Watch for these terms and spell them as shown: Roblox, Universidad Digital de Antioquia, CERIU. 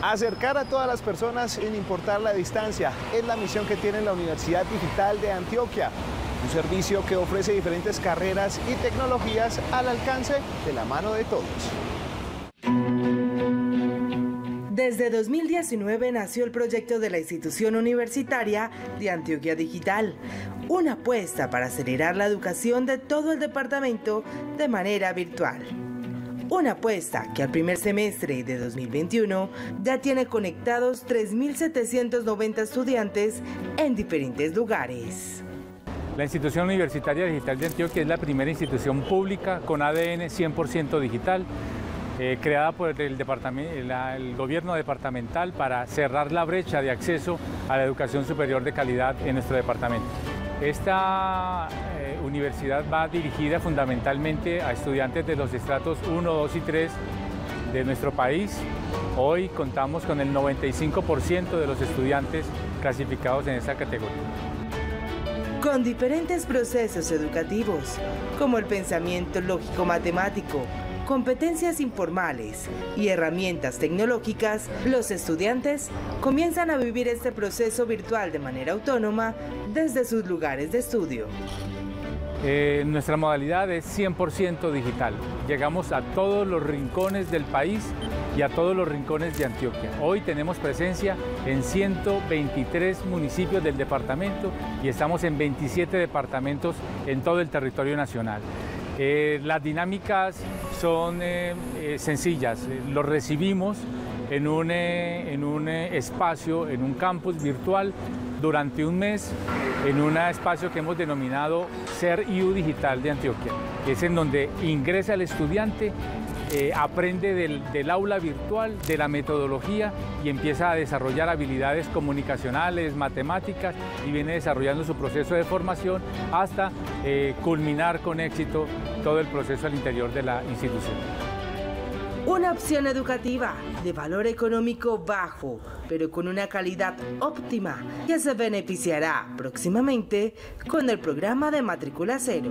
Acercar a todas las personas sin importar la distancia es la misión que tiene la Universidad Digital de Antioquia, un servicio que ofrece diferentes carreras y tecnologías al alcance de la mano de todos. Desde 2019 nació el proyecto de la institución universitaria de Antioquia Digital, una apuesta para acelerar la educación de todo el departamento de manera virtual. Una apuesta que al primer semestre de 2021 ya tiene conectados 3.790 estudiantes en diferentes lugares. La Institución Universitaria Digital de Antioquia es la primera institución pública con ADN 100% digital, creada por el gobierno departamental para cerrar la brecha de acceso a la educación superior de calidad en nuestro departamento. Esta universidad va dirigida fundamentalmente a estudiantes de los estratos 1, 2 y 3 de nuestro país. Hoy contamos con el 95% de los estudiantes clasificados en esa categoría. Con diferentes procesos educativos, como el pensamiento lógico-matemático, competencias informales y herramientas tecnológicas, los estudiantes comienzan a vivir este proceso virtual de manera autónoma desde sus lugares de estudio. Nuestra modalidad es 100% digital. Llegamos a todos los rincones del país y a todos los rincones de Antioquia. Hoy tenemos presencia en 123 municipios del departamento y estamos en 27 departamentos en todo el territorio nacional. Las dinámicas son sencillas. Los recibimos en un espacio, en un campus virtual durante un mes, en un espacio que hemos denominado CERIU Digital de Antioquia. Es en donde ingresa el estudiante, aprende del aula virtual, de la metodología y empieza a desarrollar habilidades comunicacionales, matemáticas y viene desarrollando su proceso de formación hasta culminar con éxito todo el proceso al interior de la institución. Una opción educativa de valor económico bajo, pero con una calidad óptima que se beneficiará próximamente con el programa de matrícula cero.